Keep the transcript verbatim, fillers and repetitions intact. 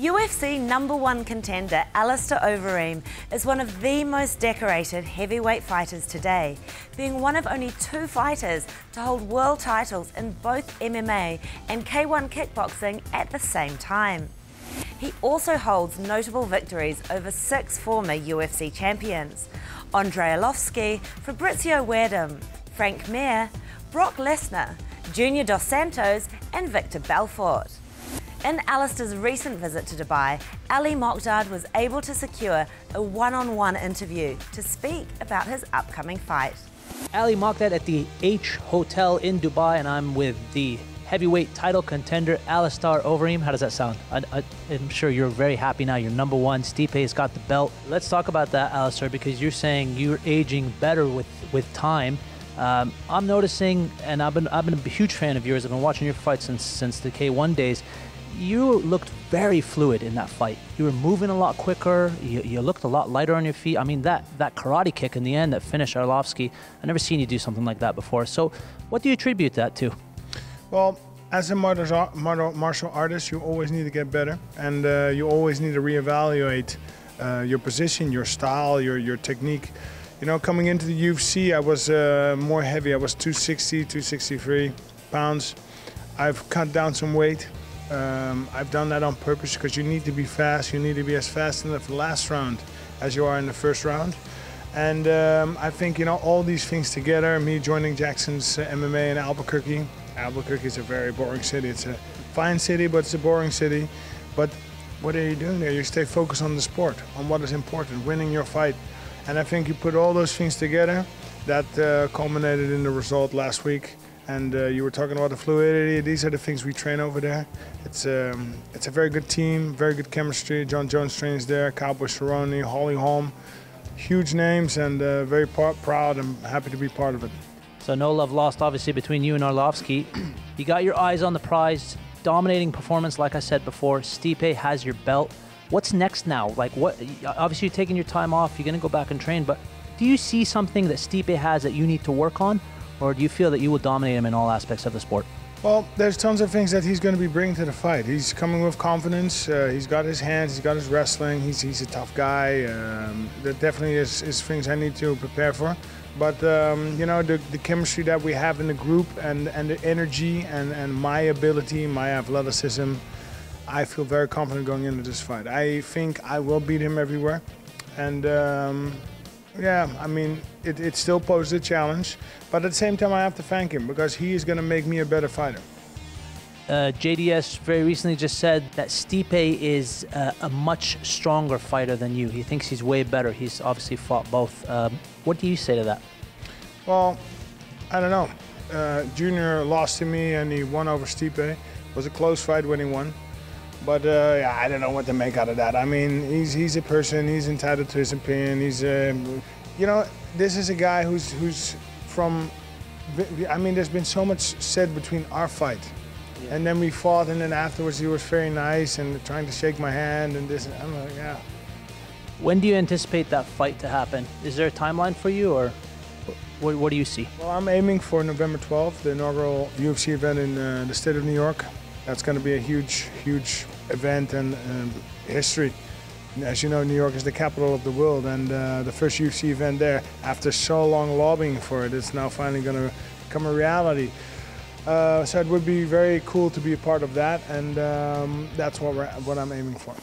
U F C number one contender Alistair Overeem is one of the most decorated heavyweight fighters today, being one of only two fighters to hold world titles in both M M A and K one kickboxing at the same time. He also holds notable victories over six former U F C champions: Andrei Arlovski, Fabrício Werdum, Frank Mir, Brock Lesnar, Junior Dos Santos and Vitor Belfort. In Alistair's recent visit to Dubai, Ali Mokdad was able to secure a one-on-one interview to speak about his upcoming fight. Ali Mokdad at the H Hotel in Dubai, and I'm with the heavyweight title contender Alistair Overeem. How does that sound? I, I, I'm sure you're very happy now. You're number one. Stipe's got the belt. Let's talk about that, Alistair, because you're saying you're aging better with, with time. Um, I'm noticing, and I've been, I've been a huge fan of yours. I've been watching your fight since, since the K one days. You looked very fluid in that fight. You were moving a lot quicker. You, you looked a lot lighter on your feet. I mean, that, that karate kick in the end that finished Arlovski, I've never seen you do something like that before. So what do you attribute that to? Well, as a martial artist, you always need to get better. And uh, you always need to reevaluate uh, your position, your style, your, your technique. You know, coming into the U F C, I was uh, more heavy. I was two sixty, two sixty-three pounds. I've cut down some weight. Um, I've done that on purpose because you need to be fast. You need to be as fast in the last round as you are in the first round. And um, I think, you know, all these things together, me joining Jackson's uh, M M A in Albuquerque. Albuquerque is a very boring city. It's a fine city, but it's a boring city. But what are you doing there? You stay focused on the sport, on what is important, winning your fight. And I think you put all those things together that uh, culminated in the result last week. And uh, you were talking about the fluidity. These are the things we train over there. It's, um, it's a very good team, very good chemistry. John Jones trains there, Cowboy Cerrone, Holly Holm. Huge names, and uh, very proud and happy to be part of it. So no love lost, obviously, between you and Arlovski. You got your eyes on the prize. Dominating performance, like I said before. Stipe has your belt. What's next now? Like, what? Obviously, you're taking your time off. You're going to go back and train. But do you see something that Stipe has that you need to work on? Or do you feel that you will dominate him in all aspects of the sport? Well, there's tons of things that he's going to be bringing to the fight. He's coming with confidence. Uh, he's got his hands. He's got his wrestling. He's, he's a tough guy. Um, there definitely is, is things I need to prepare for. But, um, you know, the, the chemistry that we have in the group and, and the energy and, and my ability, my athleticism, I feel very confident going into this fight. I think I will beat him everywhere. And, um, yeah, I mean, it, it still poses a challenge. But at the same time, I have to thank him because he is going to make me a better fighter. Uh, J D S very recently just said that Stipe is uh, a much stronger fighter than you. He thinks he's way better. He's obviously fought both. Um, what do you say to that? Well, I don't know. Uh, Junior lost to me and he won over Stipe. It was a close fight when he won. But uh, yeah, I don't know what to make out of that. I mean, he's, he's a person, he's entitled to his opinion. He's, uh, you know, this is a guy who's, who's from, I mean, there's been so much said between our fight. Yeah. And then we fought, and then afterwards he was very nice and trying to shake my hand and this, and I'm like, yeah. When do you anticipate that fight to happen? Is there a timeline for you, or what, what do you see? Well, I'm aiming for November twelfth, the inaugural U F C event in uh, the state of New York. That's going to be a huge, huge event and um, history. As you know, New York is the capital of the world, and uh, the first U F C event there, after so long lobbying for it, it's now finally going to become a reality. Uh, so it would be very cool to be a part of that, and um, that's what, we're, what I'm aiming for.